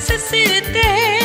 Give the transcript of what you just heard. se siente.